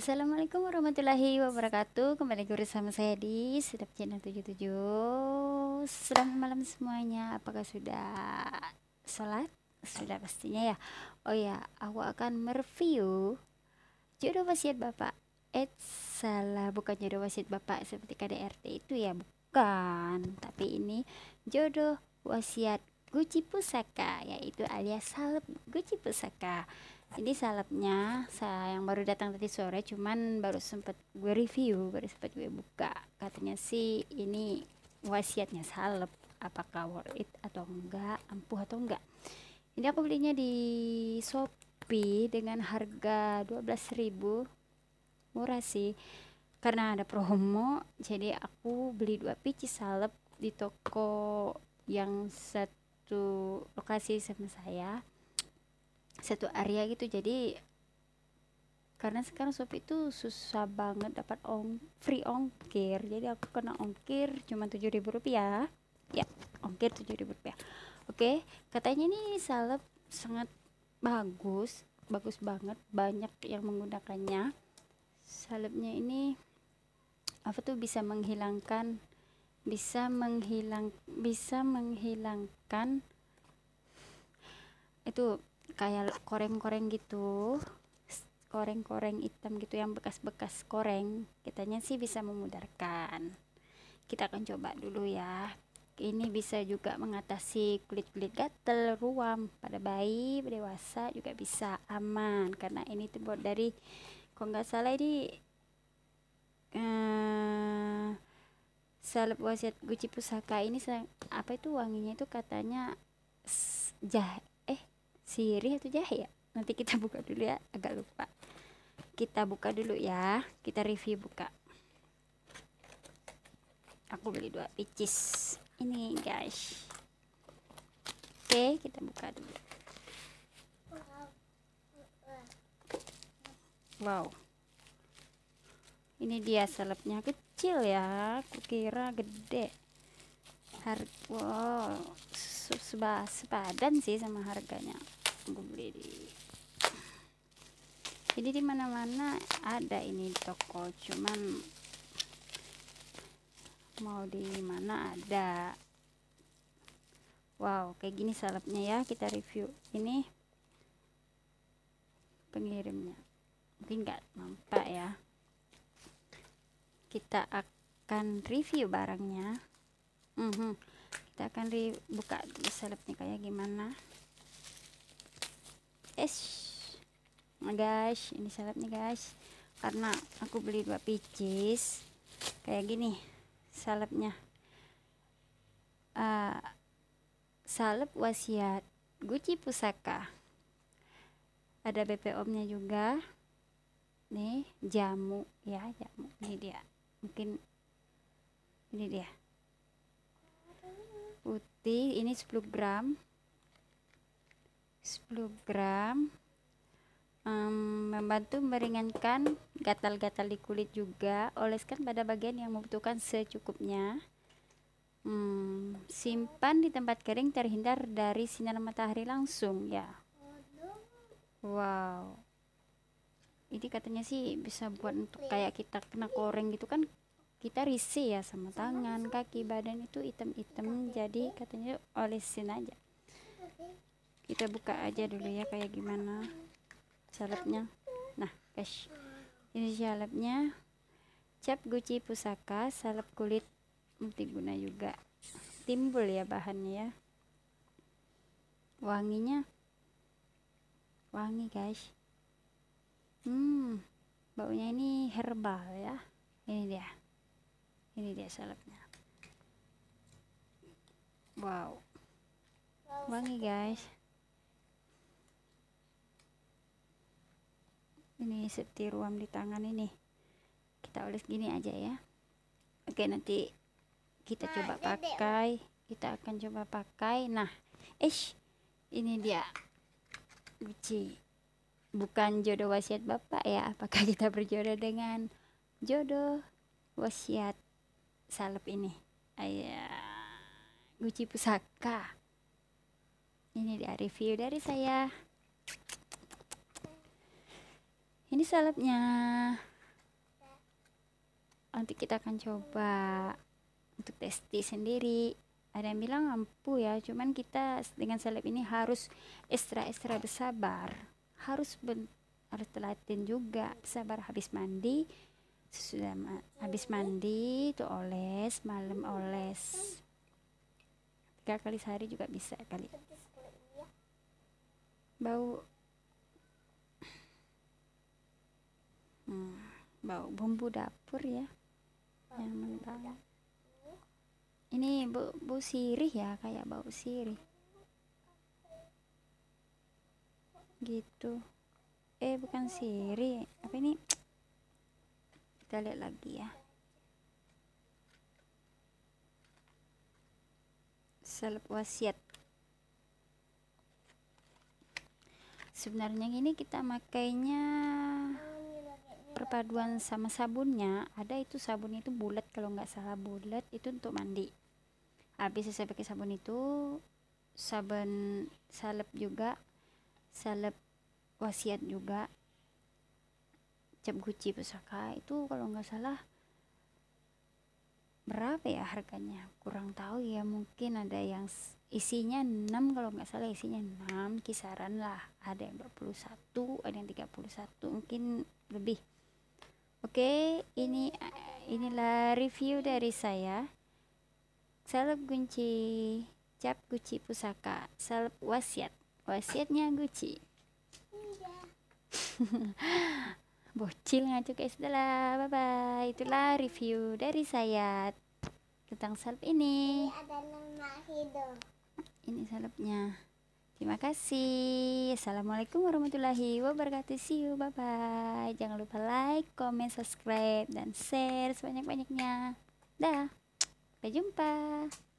Assalamualaikum warahmatullahi wabarakatuh. Kembali lagi bersama saya di Sedaap Channel 77. Selamat malam semuanya. Apakah sudah sholat? Sudah pastinya ya. Oh ya, aku akan mereview jodoh wasiat bapak. Salah, bukan jodoh wasiat bapak seperti KDRT itu ya, bukan. Tapi ini jodoh wasiat Guci Pusaka, yaitu alias salep Guci Pusaka. Ini salepnya saya yang baru datang tadi sore, cuman baru sempat gue review, baru sempat gue buka. Katanya sih ini wasiatnya salep, apakah worth it atau enggak, ampuh atau enggak. Ini aku belinya di Shopee dengan harga 12.000. Murah sih, karena ada promo. Jadi aku beli 2 biji salep di toko yang satu lokasi sama saya, satu area gitu. Jadi karena sekarang Shopee itu susah banget dapat free ongkir, jadi aku kena ongkir cuma 7.000 rupiah ya, ongkir 7.000 rupiah. Oke, katanya nih salep sangat bagus banget, banyak yang menggunakannya. Salepnya ini apa tuh, bisa menghilangkan itu kayak koreng-koreng gitu, koreng-koreng hitam gitu, yang bekas-bekas koreng. Katanya sih bisa memudarkan. Kita akan coba dulu ya. Ini bisa juga mengatasi kulit-kulit gatel, ruam pada bayi, dewasa juga bisa aman, karena ini terbuat dari, kalau nggak salah ini salep wasiat Guci Pusaka ini apa itu, wanginya itu katanya jahe, sirih atau jahe ya. Nanti kita buka dulu ya, agak lupa. Kita buka dulu ya, kita review buka. Aku beli 2 picis ini guys. Oke, kita buka dulu. Wow, ini dia salepnya, kecil ya, aku kira gede. Wow, sepadan sih sama harganya. Aku beli di, jadi di mana-mana ada ini toko, cuman mau di mana ada. Wow, kayak gini salepnya ya, kita review. Ini pengirimnya mungkin nggak nampak ya, kita akan review barangnya. Kita akan buka dulu salepnya kayak gimana. Nah guys, ini salepnya guys, karena aku beli 2 pieces kayak gini salepnya. Salep wasiat Guci Pusaka, ada BPOM-nya juga nih, jamu ya, jamu. Ini dia, mungkin ini dia putih, ini 10 gram, membantu meringankan gatal-gatal di kulit juga. Oleskan pada bagian yang membutuhkan secukupnya. Simpan di tempat kering, terhindar dari sinar matahari langsung ya. Wow, ini katanya sih bisa buat untuk kayak kita kena koreng gitu kan, kita risih ya sama tangan, kaki, badan itu hitam-hitam. Jadi katanya olesin aja. Kita buka aja dulu ya kayak gimana salepnya. Nah guys, ini salepnya cap Guci Pusaka, salep kulit multiguna juga, timbul ya bahannya ya. Wanginya wangi guys, baunya ini herbal ya. Ini dia, ini dia salepnya. Wow, wangi guys. Ini seperti ruam di tangan ini, kita oles gini aja ya. Oke, nanti kita coba pakai, kita akan coba pakai. Nah ini dia Guci, bukan jodoh wasiat bapak ya. Apakah kita berjodoh dengan jodoh wasiat salep ini, Guci Pusaka? Ini dia review dari saya. Ini salepnya. Nanti kita akan coba untuk testi sendiri. Ada yang bilang ampuh ya, cuman kita dengan seleb ini harus ekstra bersabar, harus telaten juga, sabar. Habis mandi tuh oles, malam oles 3 kali sehari juga bisa kali. Bau bumbu dapur ya, nyaman banget. Ini bau sirih ya, kayak bau sirih gitu. Bukan sirih, apa ini? Kita lihat lagi ya. Seleb wasiat. Sebenarnya gini, kita makainya perpaduan sama sabunnya. Ada itu sabunnya itu bulat, kalau nggak salah bulat, itu untuk mandi. Habis saya pakai sabun itu, sabun seleb juga, seleb wasiat juga, cap Guci Pusaka itu kalau nggak salah berapa ya harganya, kurang tahu ya. Mungkin ada yang isinya 6, kalau nggak salah isinya 6 kisaran lah, ada yang 21, ada yang 31, mungkin lebih. Oke, inilah review dari saya, seleb Guci, cap Guci Pusaka, seleb wasiat, wasiatnya Guci. Bocil ngaco guys. Dadah, bye bye. Itulah review dari saya tentang seleb ini. Ini ada lemak hidung. Ini selebnya. Terima kasih. Assalamualaikum warahmatullahi wabarakatuh. See you, bye bye. Jangan lupa like, comment, subscribe, dan share sebanyak-banyaknya. Dah. Sampai jumpa.